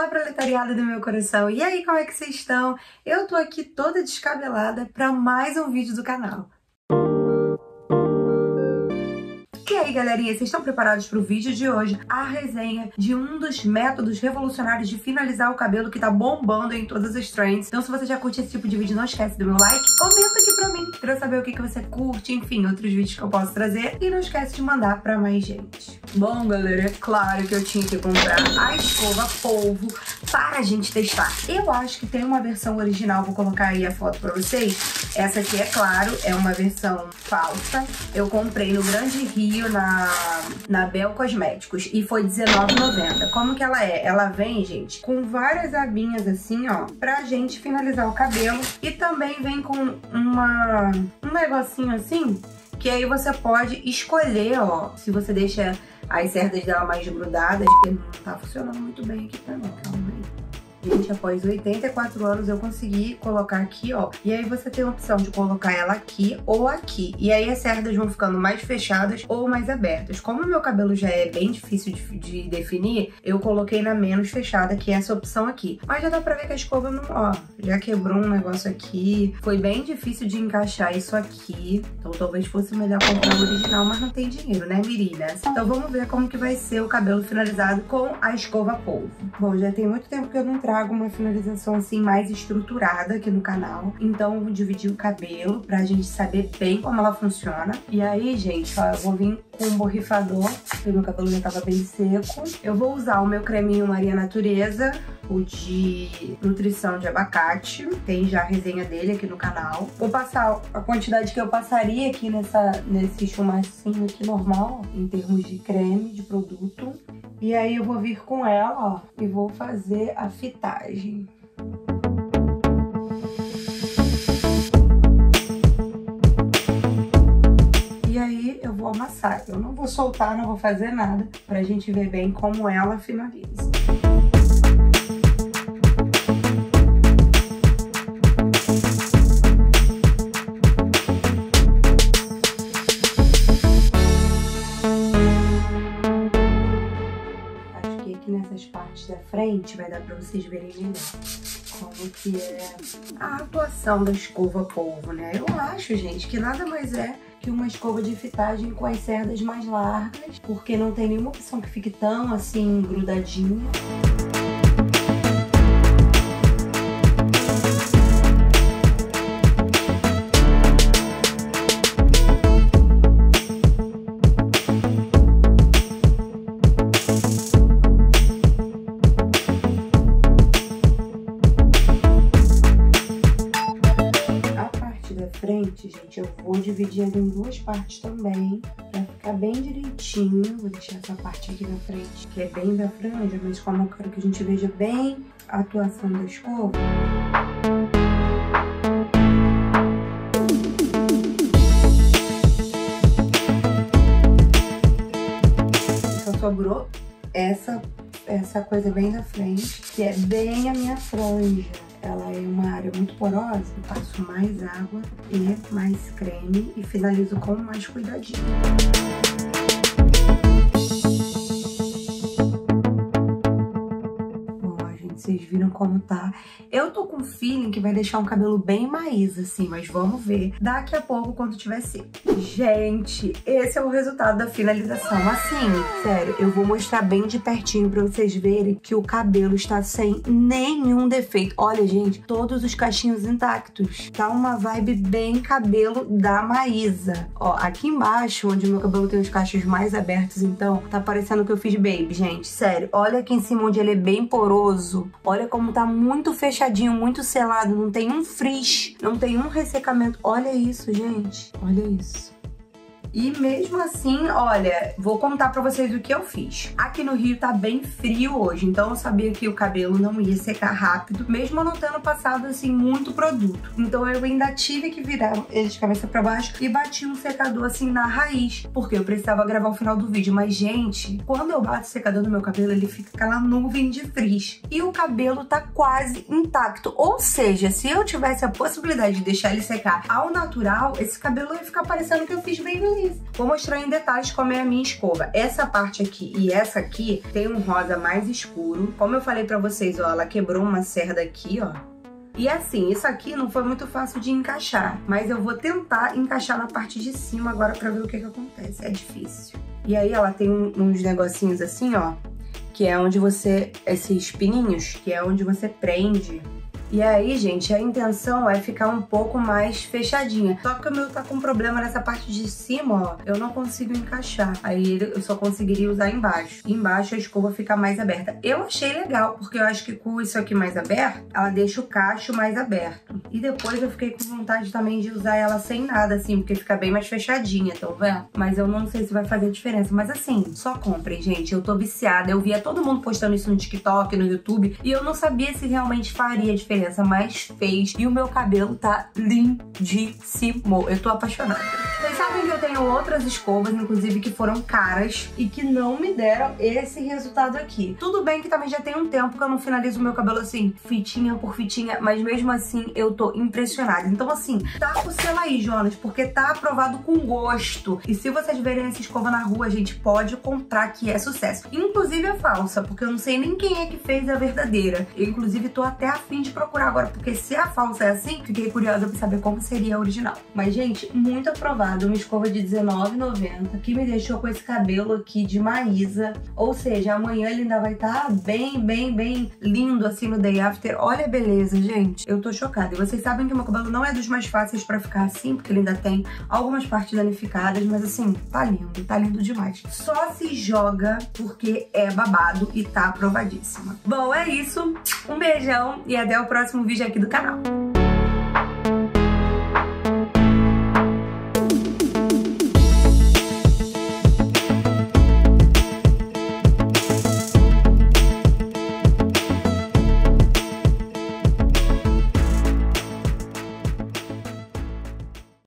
Olá, proletariado do meu coração! E aí, como é que vocês estão? Eu tô aqui toda descabelada para mais um vídeo do canal. E aí, galerinha, vocês estão preparados para o vídeo de hoje? A resenha de um dos métodos revolucionários de finalizar o cabelo que tá bombando em todas as trends. Então, se você já curte esse tipo de vídeo, não esquece do meu like. Comenta aqui pra mim pra eu saber o que você curte, enfim, outros vídeos que eu posso trazer. E não esquece de mandar pra mais gente. Bom, galera, é claro que eu tinha que comprar a escova polvo para a gente testar. Eu acho que tem uma versão original, vou colocar aí a foto pra vocês. Essa aqui, é claro, é uma versão falsa. Eu comprei no Grande Rio, na Bel Cosméticos, e foi R$19,90. Como que ela é? Ela vem, gente, com várias abinhas assim, ó, pra gente finalizar o cabelo, e também vem com um negocinho assim, que aí você pode escolher, ó, se você deixa as cerdas dela mais grudadas, porque não tá funcionando muito bem aqui pra mim, calma aí. Gente, após 84 anos eu consegui colocar aqui, ó. E aí você tem a opção de colocar ela aqui ou aqui. E aí as cerdas vão ficando mais fechadas ou mais abertas. Como o meu cabelo já é bem difícil de definir, eu coloquei na menos fechada, que é essa opção aqui. Mas já dá pra ver que a escova não, ó, já quebrou um negócio aqui. Foi bem difícil de encaixar isso aqui. Então talvez fosse melhor comprar o original, mas não tem dinheiro, né, meninas? Então vamos ver como que vai ser o cabelo finalizado com a escova polvo. Bom, já tem muito tempo que eu não trago uma finalização assim mais estruturada aqui no canal, então eu vou dividir o cabelo pra gente saber bem como ela funciona. E aí, gente, ó, eu vou vir com um borrifador, porque meu cabelo já tava bem seco. Eu vou usar o meu creminho Maria Natureza, o de nutrição de abacate, tem já a resenha dele aqui no canal. Vou passar a quantidade que eu passaria aqui nesse chumacinho aqui normal, em termos de creme, de produto. E aí eu vou vir com ela, ó, e vou fazer a fitagem. E aí eu vou amassar. Eu não vou soltar, não vou fazer nada, pra gente ver bem como ela finaliza. Da frente vai dar pra vocês verem melhor como que é a atuação da escova polvo, né? Eu acho, gente, que nada mais é que uma escova de fitagem com as cerdas mais largas, porque não tem nenhuma opção que fique tão assim grudadinha. Gente, eu vou dividir ela em duas partes também, pra ficar bem direitinho. Vou deixar essa parte aqui na frente, que é bem da franja, mas como eu quero que a gente veja bem a atuação da escova. Só sobrou essa coisa bem da frente, que é bem a minha franja. Ela é uma área muito porosa, eu passo mais água e mais creme e finalizo com mais cuidadinho. Vocês viram como tá. Eu tô com um feeling que vai deixar um cabelo bem Maísa, assim, mas vamos ver daqui a pouco quando tiver seco. Gente, esse é o resultado da finalização. Assim, sério, eu vou mostrar bem de pertinho pra vocês verem que o cabelo está sem nenhum defeito. Olha, gente, todos os cachinhos intactos. Tá uma vibe bem cabelo da Maísa. Ó, aqui embaixo, onde o meu cabelo tem os cachos mais abertos, então, tá parecendo que eu fiz baby, gente. Sério, olha aqui em cima onde ele é bem poroso. Olha como tá muito fechadinho, muito selado. Não tem um frizz, não tem um ressecamento. Olha isso, gente. Olha isso. E mesmo assim, olha, vou contar pra vocês o que eu fiz. Aqui no Rio tá bem frio hoje, então eu sabia que o cabelo não ia secar rápido, mesmo não tendo passado, assim, muito produto. Então eu ainda tive que virar ele de cabeça pra baixo e bati um secador, assim, na raiz, porque eu precisava gravar o final do vídeo. Mas, gente, quando eu bato o secador no meu cabelo, ele fica aquela nuvem de frizz. E o cabelo tá quase intacto. Ou seja, se eu tivesse a possibilidade de deixar ele secar ao natural, esse cabelo ia ficar parecendo que eu fiz bem isso. Vou mostrar em detalhes como é a minha escova. Essa parte aqui e essa aqui tem um rosa mais escuro. Como eu falei pra vocês, ó, ela quebrou uma cerda aqui, ó. E assim, isso aqui não foi muito fácil de encaixar, mas eu vou tentar encaixar na parte de cima agora pra ver o que que acontece. É difícil. E aí ela tem uns negocinhos assim, ó, que é onde você... esses pininhos, que é onde você prende. E aí, gente, a intenção é ficar um pouco mais fechadinha. Só que o meu tá com problema nessa parte de cima, ó. Eu não consigo encaixar. Aí eu só conseguiria usar embaixo. Embaixo a escova fica mais aberta. Eu achei legal, porque eu acho que com isso aqui mais aberto, ela deixa o cacho mais aberto. E depois eu fiquei com vontade também de usar ela sem nada, assim, porque fica bem mais fechadinha, tá vendo? Mas eu não sei se vai fazer diferença. Mas assim, só comprem, gente. Eu tô viciada. Eu via todo mundo postando isso no TikTok, no YouTube, e eu não sabia se realmente faria diferença. Mas fez. E o meu cabelo tá lindíssimo. Eu tô apaixonada. Vocês sabem que eu tenho outras escovas, inclusive, que foram caras e que não me deram esse resultado aqui. Tudo bem que também já tem um tempo que eu não finalizo o meu cabelo assim, fitinha por fitinha, mas mesmo assim eu tô impressionada. Então assim, taca o selo aí, Jonas, porque tá aprovado com gosto. E se vocês verem essa escova na rua, a gente pode comprar, que é sucesso. Inclusive a falsa, porque eu não sei nem quem é que fez a verdadeira. Eu, inclusive, tô até a fim de procurar agora, porque se a falsa é assim, fiquei curiosa pra saber como seria a original. Mas, gente, muito aprovado. Uma escova de R$19,90 que me deixou com esse cabelo aqui de Maísa. Ou seja, amanhã ele ainda vai estar bem lindo assim no day after. Olha a beleza, gente. Eu tô chocada. E vocês sabem que o meu cabelo não é dos mais fáceis pra ficar assim, porque ele ainda tem algumas partes danificadas, mas assim, tá lindo demais. Só se joga porque é babado e tá aprovadíssima. Bom, é isso. Um beijão e até o próximo vídeo aqui do canal.